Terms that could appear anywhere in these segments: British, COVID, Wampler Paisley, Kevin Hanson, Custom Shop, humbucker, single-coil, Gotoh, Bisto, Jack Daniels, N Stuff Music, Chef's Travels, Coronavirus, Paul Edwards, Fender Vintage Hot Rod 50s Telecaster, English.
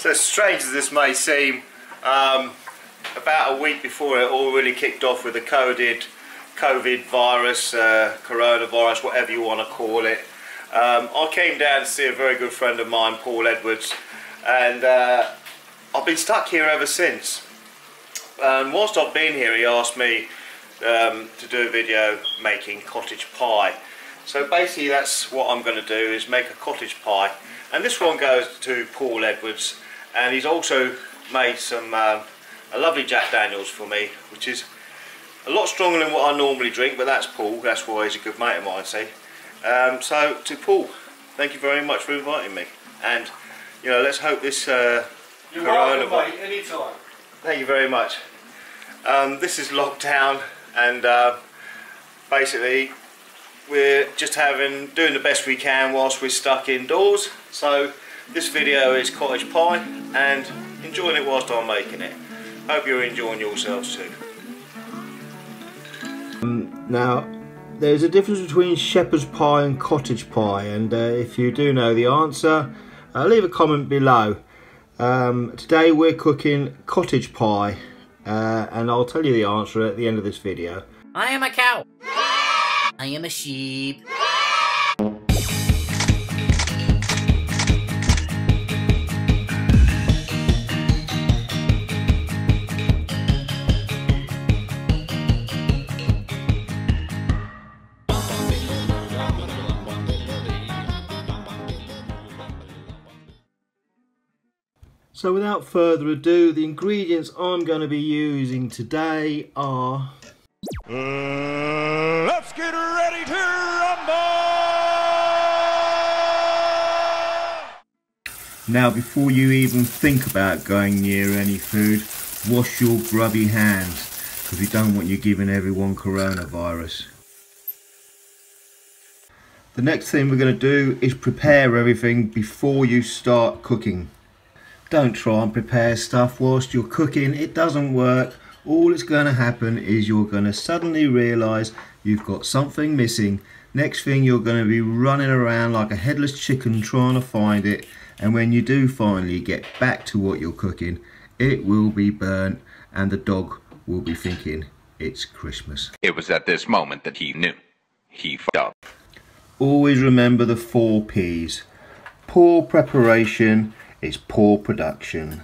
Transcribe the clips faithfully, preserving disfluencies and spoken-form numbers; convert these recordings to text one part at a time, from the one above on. So strange as this may seem, um, about a week before it all really kicked off with the COVID, COVID virus, uh, coronavirus, whatever you want to call it, um, I came down to see a very good friend of mine, Paul Edwards, and uh, I've been stuck here ever since. And whilst I've been here, he asked me um, to do a video making cottage pie. So basically that's what I'm going to do, is make a cottage pie. And this one goes to Paul Edwards, and he's also made some um, a lovely Jack Daniels for me, which is a lot stronger than what I normally drink, but that's Paul, that's why he's a good mate of mine, see. Um, so to Paul, thank you very much for inviting me, and you know, let's hope this uh, You're welcome, mate, anytime. Thank you very much. Um, this is lockdown, and uh, basically we're just having doing the best we can whilst we're stuck indoors. So this video is cottage pie, and enjoying it whilst I'm making it. Hope you're enjoying yourselves too. Um, now there's a difference between shepherd's pie and cottage pie, and uh, if you do know the answer, uh, leave a comment below. Um, today we're cooking cottage pie, uh, and I'll tell you the answer at the end of this video. I am a cow. I am a sheep. So without further ado, the ingredients I'm going to be using today are... Uh, let's get ready to rumble! Now before you even think about going near any food, wash your grubby hands, because we don't want you giving everyone coronavirus. The next thing we're going to do is prepare everything before you start cooking. Don't try and prepare stuff whilst you're cooking, it doesn't work. All it's going to happen is you're going to suddenly realise you've got something missing. Next thing you're going to be running around like a headless chicken trying to find it, and when you do finally get back to what you're cooking, it will be burnt and the dog will be thinking it's Christmas. It was at this moment that he knew. He fucked up. Always remember the four P's. Poor preparation. It's poor production.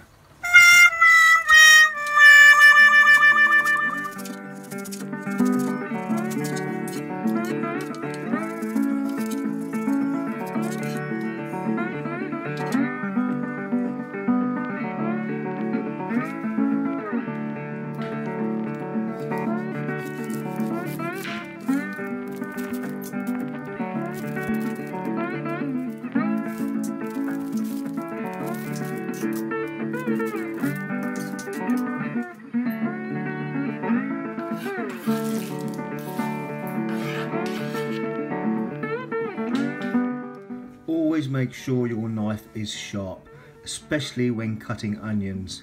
Always make sure your knife is sharp, especially when cutting onions.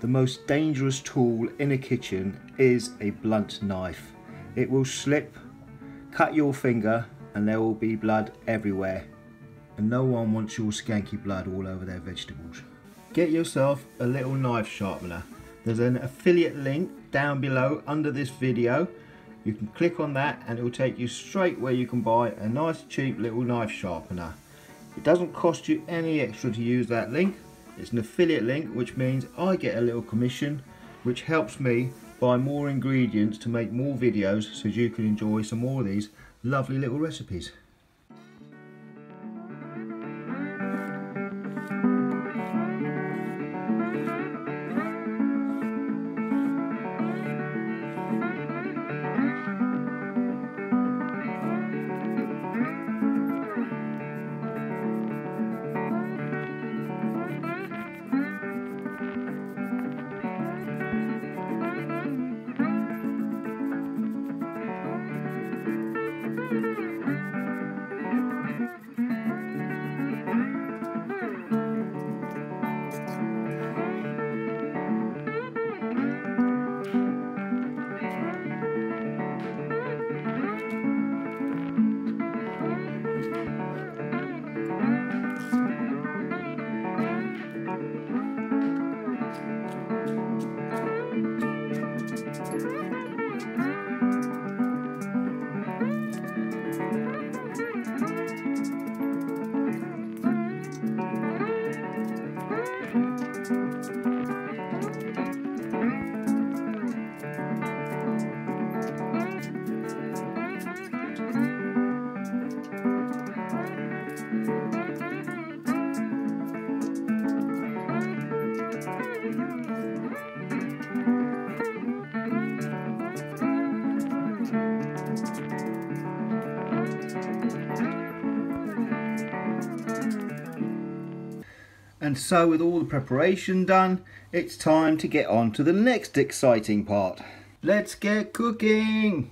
The most dangerous tool in a kitchen is a blunt knife. It will slip, cut your finger, and there will be blood everywhere. And no one wants your skanky blood all over their vegetables. Get yourself a little knife sharpener. There's an affiliate link down below under this video. You can click on that and it will take you straight where you can buy a nice cheap little knife sharpener. It doesn't cost you any extra to use that link. It's an affiliate link, which means I get a little commission, which helps me buy more ingredients to make more videos, so you can enjoy some more of these lovely little recipes. And so with all the preparation done, it's time to get on to the next exciting part. Let's get cooking!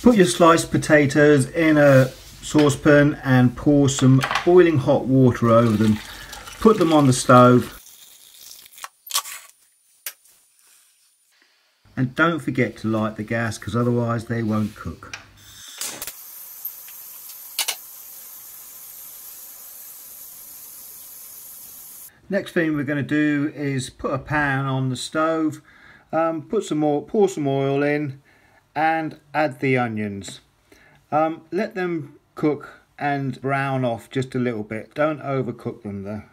Put your sliced potatoes in a saucepan and pour some boiling hot water over them. Put them on the stove. And don't forget to light the gas, because otherwise they won't cook. Next thing we're going to do is put a pan on the stove, um, put some more, pour some oil in, and add the onions. Um, let them cook and brown off just a little bit. Don't overcook them though.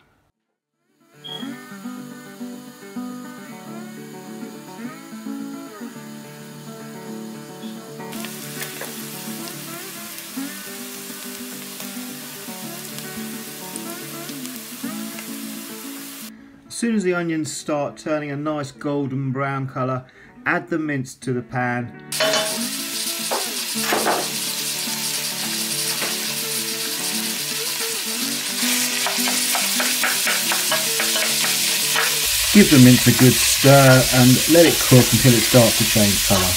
As soon as the onions start turning a nice golden brown colour, add the mince to the pan. Give the mince a good stir and let it cook until it starts to change colour.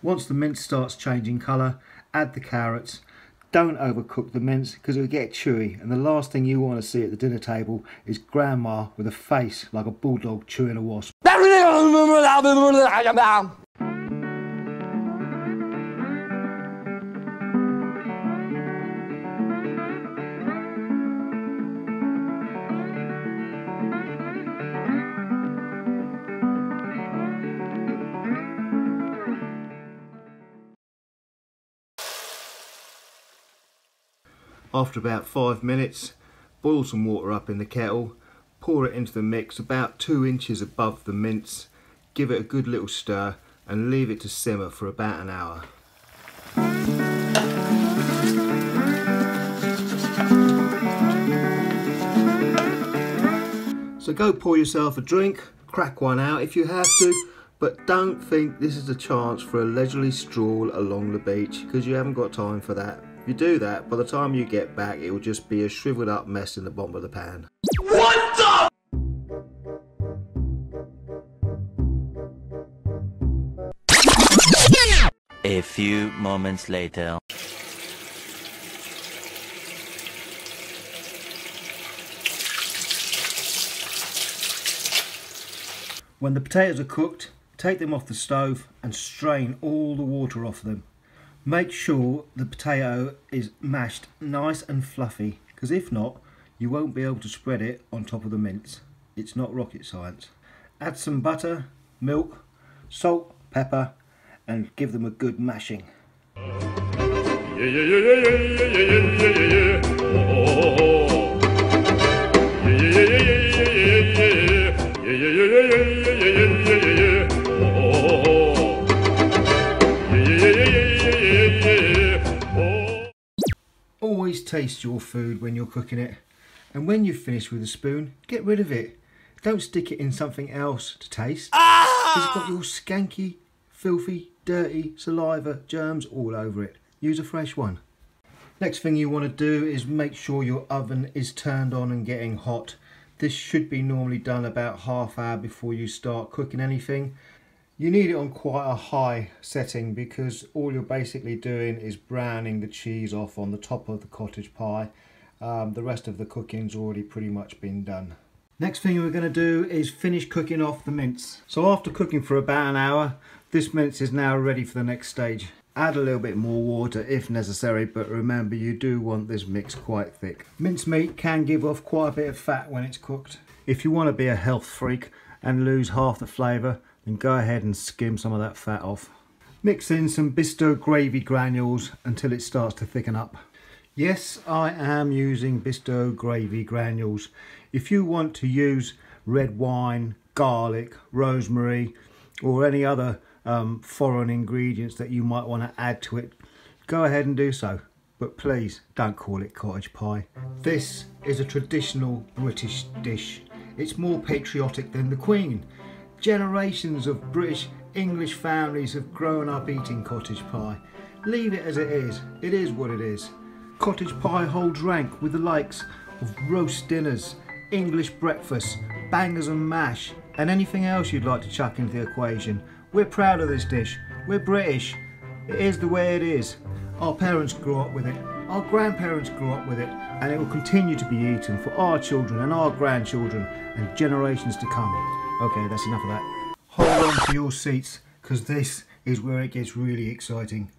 Once the mince starts changing colour, add the carrots. Don't overcook the mince because it will get chewy, and the last thing you want to see at the dinner table is Grandma with a face like a bulldog chewing a wasp. After about five minutes, boil some water up in the kettle, pour it into the mix about two inches above the mince, give it a good little stir and leave it to simmer for about an hour. So go pour yourself a drink, crack one out if you have to, but don't think this is a chance for a leisurely stroll along the beach, because you haven't got time for that. If you do that, by the time you get back, it will just be a shriveled up mess in the bottom of the pan. What the? A few moments later. When the potatoes are cooked, take them off the stove and strain all the water off them. Make sure the potato is mashed nice and fluffy, because if not, you won't be able to spread it on top of the mince. It's not rocket science. Add some butter, milk, salt, pepper, and give them a good mashing. Always taste your food when you're cooking it, and when you've finished with a spoon, get rid of it. Don't stick it in something else to taste. Ah! It's got your skanky, filthy, dirty saliva, germs all over it. Use a fresh one. Next thing you want to do is make sure your oven is turned on and getting hot. This should be normally done about half hour before you start cooking anything. You need it on quite a high setting, because all you're basically doing is browning the cheese off on the top of the cottage pie. Um, the rest of the cooking's already pretty much been done. Next thing we're going to do is finish cooking off the mince. So after cooking for about an hour, this mince is now ready for the next stage. Add a little bit more water if necessary, but remember you do want this mix quite thick. Mince meat can give off quite a bit of fat when it's cooked. If you want to be a health freak and lose half the flavour, then go ahead and skim some of that fat off. Mix in some Bisto gravy granules until it starts to thicken up. Yes, I am using Bisto gravy granules. If you want to use red wine, garlic, rosemary, or any other um, foreign ingredients that you might want to add to it, go ahead and do so. But please don't call it cottage pie. This is a traditional British dish. It's more patriotic than the Queen. Generations of British English families have grown up eating cottage pie. Leave it as it is. It is what it is. Cottage pie holds rank with the likes of roast dinners, English breakfasts, bangers and mash, and anything else you'd like to chuck into the equation. We're proud of this dish. We're British. It is the way it is. Our parents grew up with it, our grandparents grew up with it, and it will continue to be eaten for our children and our grandchildren and generations to come. Okay, that's enough of that. Hold on to your seats, because this is where it gets really exciting.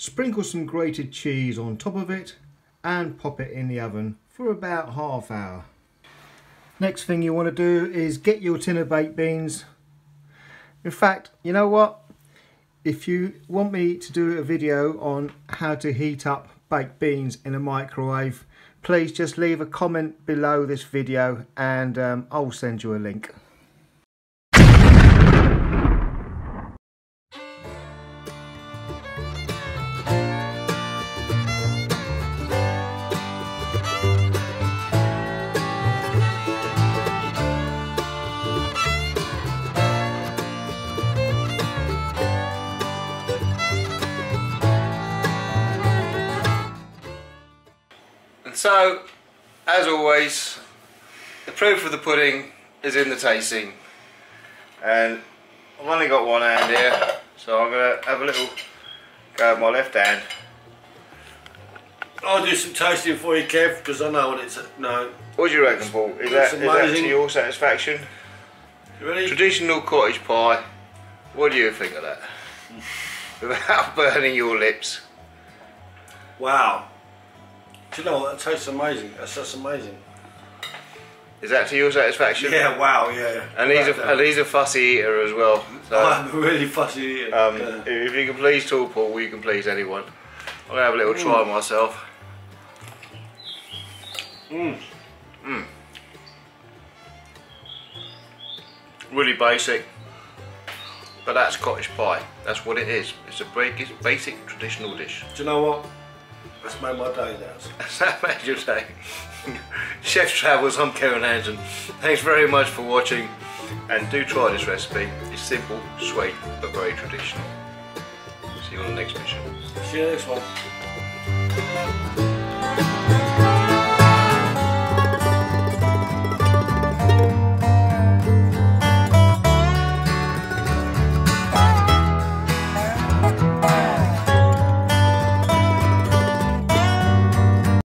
Sprinkle some grated cheese on top of it and pop it in the oven for about half hour. Next thing you want to do is get your tin of baked beans. In fact, you know what? If you want me to do a video on how to heat up baked beans in a microwave, please just leave a comment below this video and um, I'll send you a link. So, as always, the proof of the pudding is in the tasting, and I've only got one hand here, so I'm going to have a little go with my left hand. I'll do some tasting for you, Kev, because I know what it's no. What do you reckon, Paul? Is that, is that to your satisfaction? You ready? Traditional cottage pie. What do you think of that? Without burning your lips. Wow. Do you know what? That tastes amazing. That's just amazing. Is that to your satisfaction? Yeah, wow, yeah. And he's, a, and he's a fussy eater as well. So, I'm a really fussy eater. Um, yeah. If you can please tall Paul, you can please anyone. I'll have a little mm. try myself. Mmm. Mmm. Really basic. But that's cottage pie. That's what it is. It's a basic traditional dish. Do you know what? That's made my day now. That's made your day. Chef's Travels, I'm Kevin Hanson. Thanks very much for watching, and do try this recipe. It's simple, sweet, but very traditional. See you on the next mission. See you next one.